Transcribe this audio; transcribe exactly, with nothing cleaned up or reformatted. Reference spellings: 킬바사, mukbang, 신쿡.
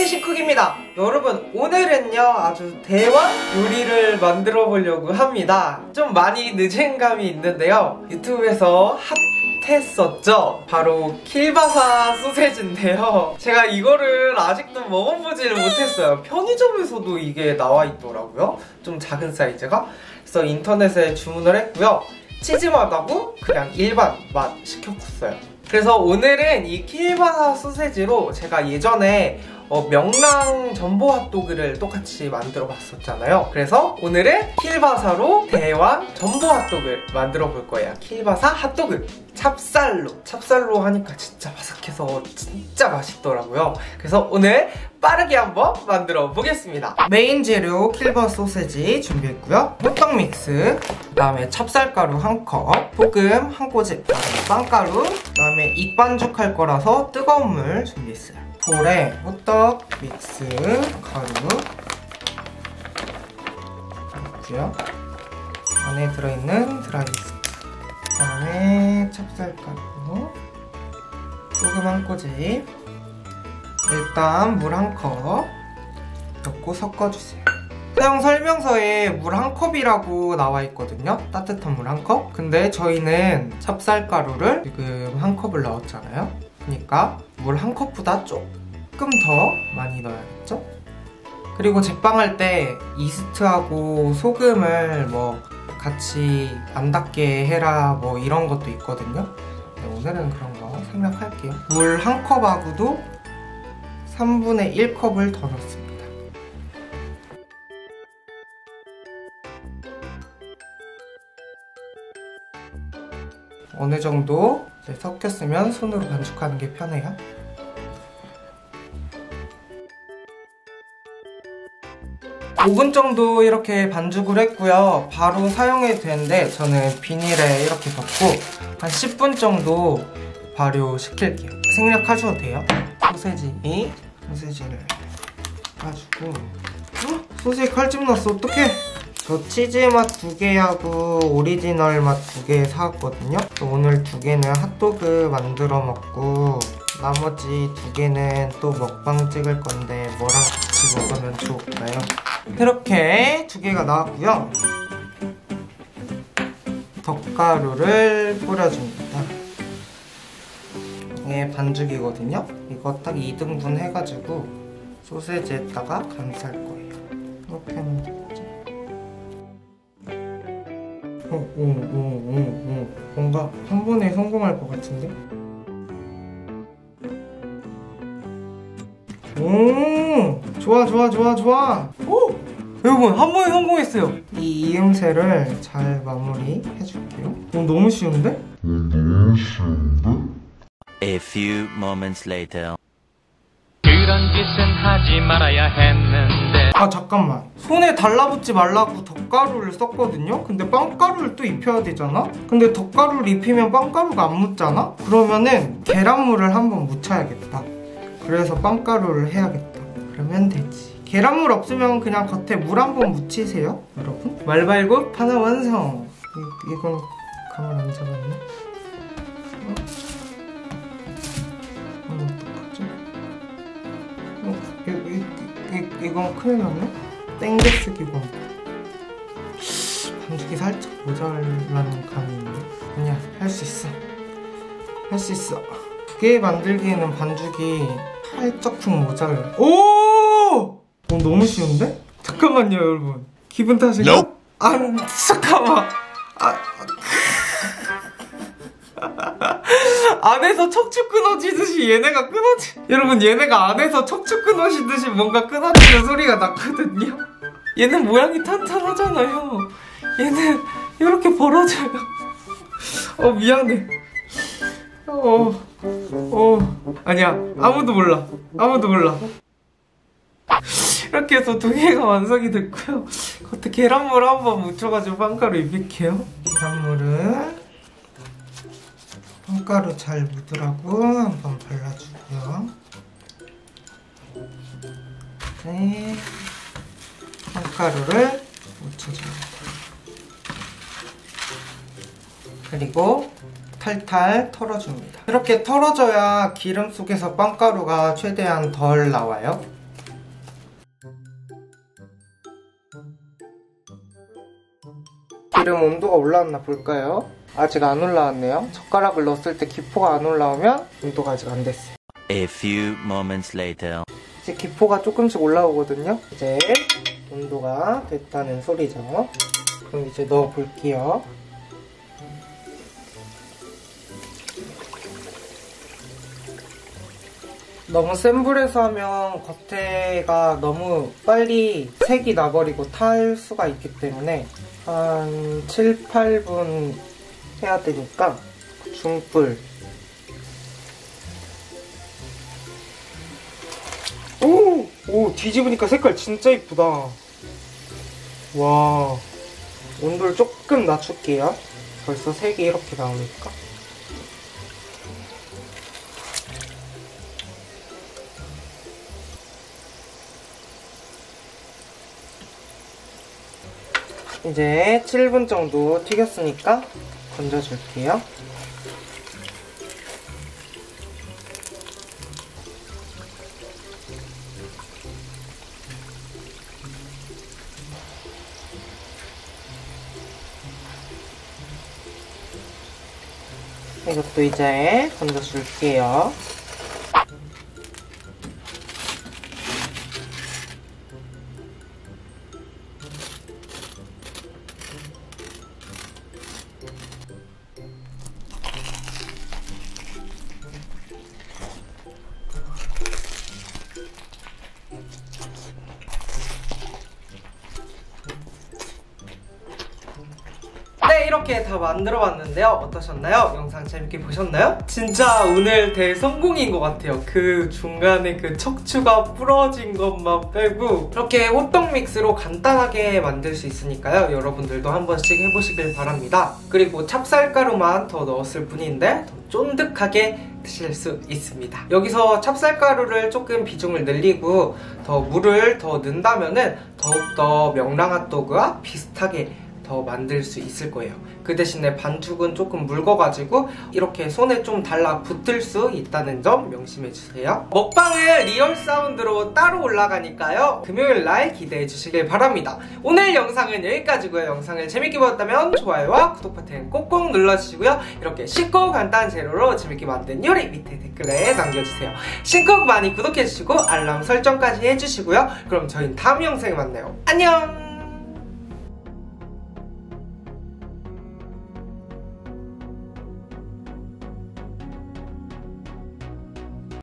안녕하세요, 신쿡입니다. 여러분, 오늘은요 아주 대왕 요리를 만들어 보려고 합니다. 좀 많이 늦은 감이 있는데요, 유튜브에서 핫 했었죠? 바로 킬바사 소세지인데요. 제가 이거를 아직도 먹어보지를 못했어요. 편의점에서도 이게 나와있더라고요. 좀 작은 사이즈가. 그래서 인터넷에 주문을 했고요. 치즈맛하고 그냥 일반 맛 시켰었어요. 그래서 오늘은 이 킬바사 소세지로 제가 예전에 어, 명랑 전보 핫도그를 똑같이 만들어 봤었잖아요. 그래서 오늘은 킬바사로 대왕 전보 핫도그를 만들어 볼 거예요. 킬바사 핫도그 찹쌀로. 찹쌀로 하니까 진짜 바삭해서 진짜 맛있더라고요. 그래서 오늘 빠르게 한번 만들어 보겠습니다. 메인 재료 킬바사 소세지 준비했고요. 호떡 믹스, 그다음에 찹쌀가루 한 컵, 소금 한 꼬집, 빵가루, 그다음에 익반죽 할 거라서 뜨거운 물 준비했어요. 볼에 호떡 믹스, 가루 있고요. 안에 들어있는 드라이스, 그다음에 찹쌀가루, 소금 한 꼬집, 일단 물 한 컵 넣고 섞어주세요. 사용 설명서에 물 한 컵이라고 나와 있거든요. 따뜻한 물 한 컵. 근데 저희는 찹쌀가루를 지금 한 컵을 넣었잖아요. 그러니까 물 한 컵보다 조금 더 많이 넣어야겠죠? 그리고 제빵할 때 이스트하고 소금을 뭐 같이 안 닿게 해라 뭐 이런 것도 있거든요. 근데 오늘은 그런 거 생략할게요. 물 한 컵하고도 삼분의 일 컵을 더 넣습니다. 어느 정도 이제 섞였으면 손으로 반죽하는 게 편해요. 오 분 정도 이렇게 반죽을 했고요. 바로 사용해도 되는데 저는 비닐에 이렇게 덮고 한 십 분 정도 발효시킬게요. 생략하셔도 돼요. 소세지, 소세지를 가지고 어? 소세지 칼집 났어. 어떡해? 저 치즈맛 두 개하고 오리지널 맛 두 개 사왔거든요. 오늘 두 개는 핫도그 만들어 먹고 나머지 두 개는 또 먹방 찍을 건데 뭐랑 같이 먹으면 좋을까요? 이렇게 두 개가 나왔고요. 덧가루를 뿌려줍니다. 이게 반죽이거든요. 이거 딱 이 등분 해가지고 소세지에다가 감쌀 거예요. 이렇게 하면 되겠죠? 오, 오, 오, 오, 오. 뭔가 한 번에 성공할 것 같은데? 오! 좋아, 좋아, 좋아, 좋아! 오! 여러분, 한 번에 성공했어요! 이 이음새를 잘 마무리 해줄게요. 오, 너무 쉬운데? 너무 쉬운데? A few moments later. 그런 짓은 하지 말아야 했는데. 아 잠깐만, 손에 달라붙지 말라고 덧가루를 썼거든요? 근데 빵가루를 또 입혀야 되잖아? 근데 덧가루를 입히면 빵가루가 안 묻잖아? 그러면은 계란물을 한번 묻혀야겠다. 그래서 빵가루를 해야겠다. 그러면 되지. 계란물 없으면 그냥 겉에 물 한번 묻히세요 여러분. 말발굽 하나 완성. 이, 이건 가만 안 잡았네. 이, 이, 이, 이건 큰일 났네? 땡겨쓰기고 반죽이 살짝 모자라는 감이 있는데 아니야, 할 수 있어. 할 수 있어. 그게 만들기에는 반죽이 살짝쿵 모자라. 오! 어, 너무 쉬운데? 잠깐만요 여러분, 기분 탓인가? No. 아, 잠깐만. 아, 안에서 척추 끊어지듯이 얘네가 끊어지... 여러분, 얘네가 안에서 척추 끊어지듯이 뭔가 끊어지는 소리가 났거든요. 얘는 모양이 탄탄하잖아요. 얘는 이렇게 벌어져요. 어, 미안해. 어... 어... 아니야, 아무도 몰라. 아무도 몰라. 이렇게 해서 두 개가 완성이 됐고요. 겉에 계란물 한번 묻혀가지고 빵가루 입힐게요. 계란물은 손가루 잘 묻으라고 한번 발라주고요. 네, 손가루를 묻혀줍니다. 그리고 탈탈 털어줍니다. 이렇게 털어줘야 기름 속에서 빵가루가 최대한 덜 나와요. 그럼 온도가 올라왔나 볼까요? 아직 안 올라왔네요. 젓가락을 넣었을 때 기포가 안 올라오면 온도가 아직 안 됐어요. A few moments later. 이제 기포가 조금씩 올라오거든요. 이제 온도가 됐다는 소리죠. 그럼 이제 넣어볼게요. 너무 센 불에서 하면 겉에가 너무 빨리 색이 나버리고 탈 수가 있기 때문에 한 칠, 팔 분 해야 되니까 중불. 오! 오! 뒤집으니까 색깔 진짜 이쁘다. 와, 온도를 조금 낮출게요. 벌써 색이 이렇게 나오니까. 이제 칠 분 정도 튀겼으니까 건져줄게요. 이것도 이제 건져줄게요. 이렇게 다 만들어봤는데요. 어떠셨나요? 영상 재밌게 보셨나요? 진짜 오늘 대성공인 것 같아요. 그 중간에 그 척추가 부러진 것만 빼고 이렇게 호떡 믹스로 간단하게 만들 수 있으니까요. 여러분들도 한 번씩 해보시길 바랍니다. 그리고 찹쌀가루만 더 넣었을 뿐인데 더 쫀득하게 드실 수 있습니다. 여기서 찹쌀가루를 조금 비중을 늘리고 더 물을 더 넣는다면은 더욱더 명랑핫도그와 비슷하게 더 만들 수 있을 거예요. 그 대신에 반죽은 조금 묽어가지고 이렇게 손에 좀 달라붙을 수 있다는 점 명심해주세요. 먹방은 리얼 사운드로 따로 올라가니까요. 금요일 날 기대해주시길 바랍니다. 오늘 영상은 여기까지고요. 영상을 재밌게 보셨다면 좋아요와 구독 버튼 꼭꼭 눌러주시고요. 이렇게 쉽고 간단한 재료로 재밌게 만든 요리 밑에 댓글에 남겨주세요. 신쿡 많이 구독해주시고 알람 설정까지 해주시고요. 그럼 저희는 다음 영상에 만나요. 안녕!